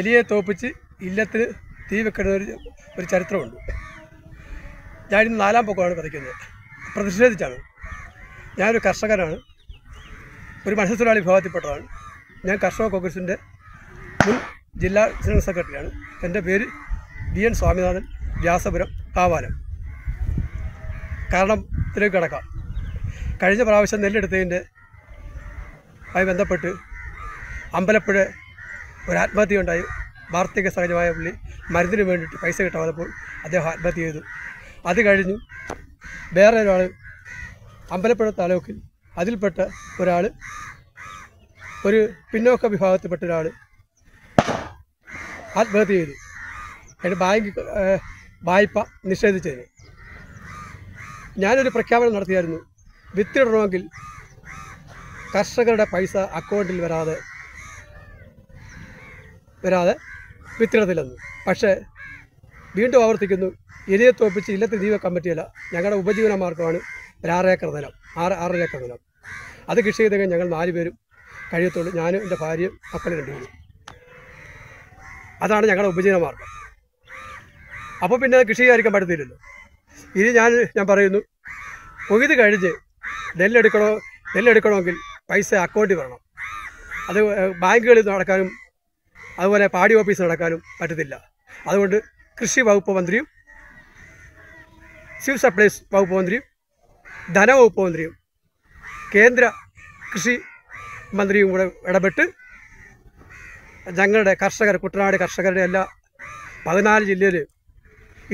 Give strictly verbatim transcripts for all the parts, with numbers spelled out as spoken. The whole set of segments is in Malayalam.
എലിയെ തോപ്പിച്ച് ഇല്ലത്തിൽ തീ വെക്കുന്ന ഒരു ഒരു ചരിത്രമുണ്ട്. ഞാനിന്ന് നാലാം പൊക്കമാണ് പറിക്കുന്നത്. പ്രതിഷേധിച്ചാണ്. ഞാനൊരു കർഷകനാണ്, ഒരു മത്സ്യത്തൊഴിലാളി വിഭാഗത്തിൽപ്പെട്ടതാണ്. ഞാൻ കർഷക കോൺഗ്രസിൻ്റെ മുൻ ജില്ലാ ജനറൽ സെക്രട്ടറിയാണ്. എൻ്റെ പേര് ഡി എൻ സ്വാമിനാഥൻ, വ്യാസപുരം, കാവാലം. കാരണത്തിലേക്ക് കിടക്കാം. കഴിഞ്ഞ പ്രാവശ്യം നെല്ലെടുത്തതിൻ്റെ ആയി ബന്ധപ്പെട്ട് അമ്പലപ്പുഴ ഒരു ആത്മഹത്യ ഉണ്ടായി. വാർത്തക സഹജമായ പുള്ളി മരുന്നിന് വേണ്ടിയിട്ട് പൈസ കിട്ടാതപ്പോൾ അദ്ദേഹം ആത്മഹത്യ ചെയ്തു. അത് കഴിഞ്ഞു വേറെ ഒരാൾ അമ്പലപ്പുഴ താലൂക്കിൽ അതിൽപ്പെട്ട ഒരാൾ, ഒരു പിന്നോക്ക വിഭാഗത്തിൽപ്പെട്ട ഒരാൾ ആത്മഹത്യ ചെയ്തു. അതിന് ബാങ്ക് വായ്പ നിഷേധിച്ചത്. ഞാനൊരു പ്രഖ്യാപനം നടത്തിയായിരുന്നു, വിത്തിടണമെങ്കിൽ കർഷകരുടെ പൈസ അക്കൗണ്ടിൽ വരാതെ വരാതെ വിത്തിടത്തില്ലെന്ന്. പക്ഷേ വീണ്ടും ആവർത്തിക്കുന്നു, എലിയെ തോൽപ്പിച്ച് ഇല്ലത്തെ ജീവ കമ്മിറ്റിയല്ല, ഞങ്ങളുടെ ഉപജീവന മാർഗമാണ് ഒരാറേക്കർ നിലം, ആറ് ആറര ഏക്കർ നിലം. അത് കൃഷി ചെയ്ത് കഴിഞ്ഞാൽ ഞങ്ങൾ നാല് പേരും കഴിയത്തുള്ളൂ, ഞാനും എൻ്റെ ഭാര്യയും മക്കളും കണ്ടുപിടിക്കും. അതാണ് ഞങ്ങളുടെ ഉപജീവന മാർഗം. അപ്പോൾ പിന്നെ കൃഷി ചെയ്യാതിരിക്കാൻ പറ്റത്തില്ലല്ലോ. ഇനി ഞാൻ ഞാൻ പറയുന്നു, കൊയ്ത് കഴിഞ്ഞ് നെല്ലെടുക്കണോ നെല്ലെടുക്കണമെങ്കിൽ പൈസ അക്കൗണ്ടിൽ വരണം. അത് ബാങ്കുകളിൽ നടക്കാനും അതുപോലെ പാടി ഓഫീസ് നടക്കാനും പറ്റത്തില്ല. അതുകൊണ്ട് കൃഷി വകുപ്പ് മന്ത്രിയും സിവിൽ സപ്ലൈസ് വകുപ്പ് മന്ത്രിയും ധനവകുപ്പ് മന്ത്രിയും കേന്ദ്ര കൃഷി മന്ത്രിയും കൂടെ ഇടപെട്ട് ഞങ്ങളുടെ കർഷകർ, കുട്ടനാട് കർഷകരുടെ എല്ലാ പതിനാല് ജില്ലയിൽ,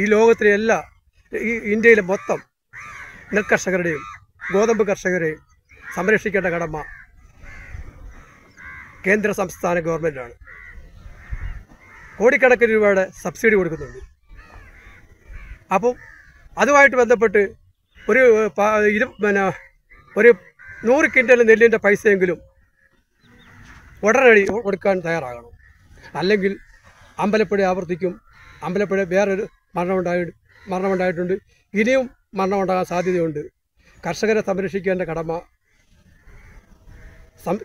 ഈ ലോകത്തിലെ എല്ലാ, ഈ ഇന്ത്യയിലെ മൊത്തം നെൽകർഷകരുടെയും ഗോതമ്പ് കർഷകരെയും സംരക്ഷിക്കേണ്ട കടമ കേന്ദ്ര സംസ്ഥാന ഗവൺമെൻറ്റാണ്. കോടിക്കണക്കിന് രൂപയുടെ സബ്സിഡി കൊടുക്കുന്നുണ്ട്. അപ്പം അതുമായിട്ട് ബന്ധപ്പെട്ട് ഒരു ഇത് പിന്നെ ഒരു നൂറ് ക്വിൻ്റൽ നെല്ലിൻ്റെ പൈസയെങ്കിലും ഉടനടി കൊടുക്കാൻ തയ്യാറാകണം. അല്ലെങ്കിൽ അമ്പലപ്പുഴ ആവർത്തിക്കും. അമ്പലപ്പുഴ വേറൊരു മരണമുണ്ടായി മരണമുണ്ടായിട്ടുണ്ട്, ഇനിയും മരണമുണ്ടാകാൻ സാധ്യതയുണ്ട്. കർഷകരെ സംരക്ഷിക്കേണ്ട കടമ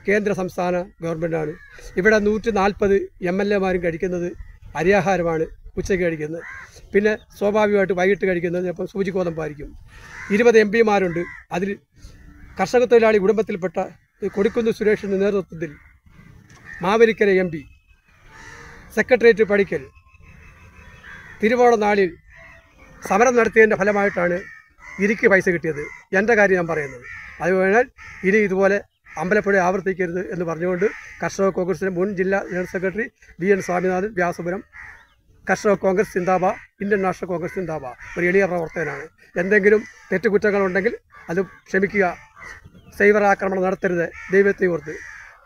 കേന്ദ്ര സംസ്ഥാന ഗവൺമെൻറ്റാണ്. ഇവിടെ നൂറ്റി നാൽപ്പത് എം എൽ എമാരും കഴിക്കുന്നത് അരിയാഹാരമാണ് ഉച്ചയ്ക്ക് കഴിക്കുന്നത്. പിന്നെ സ്വാഭാവികമായിട്ട് വൈകിട്ട് കഴിക്കുന്നത് ചിലപ്പം സൂചിഗോതമ്പായിരിക്കും. ഇരുപത് എം പിമാരുണ്ട്. അതിൽ കർഷക തൊഴിലാളി കുടുംബത്തിൽപ്പെട്ട കൊടുക്കുന്നു സുരേഷിൻ്റെ നേതൃത്വത്തിൽ മാവേലിക്കര എം പി, സെക്രട്ടേറിയറ്റ് പടിക്കൽ തിരുവോണ നാളിൽ സമരം നടത്തിയതിൻ്റെ ഫലമായിട്ടാണ് ഇരിക്ക് പൈസ കിട്ടിയത്. എൻ്റെ കാര്യം ഞാൻ പറയുന്നത്. അതുപോലെ ഇനി ഇതുപോലെ അമ്പലപ്പുഴ ആവർത്തിക്കരുത് എന്ന് പറഞ്ഞുകൊണ്ട് കർഷക കോൺഗ്രസിൻ്റെ മുൻ ജില്ലാ general secretary B N Swaminathan, Vyasapuram. കർഷക കോൺഗ്രസ് സിന്ദാബാദ്, ഇന്ത്യൻ നാഷണൽ കോൺഗ്രസ് സിന്ദാബാദ്. ഒരു എളിയ പ്രവർത്തകനാണ്. എന്തെങ്കിലും തെറ്റുകുറ്റങ്ങളുണ്ടെങ്കിൽ അത് ക്ഷമിക്കുക. സൈബർ ആക്രമണം നടത്തരുത്. ദൈവത്തെ ഓർത്ത്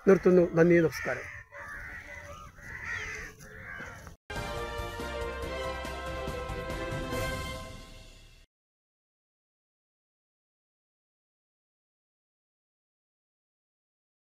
നിർത്തുന്നു. നന്ദി, നമസ്കാരം.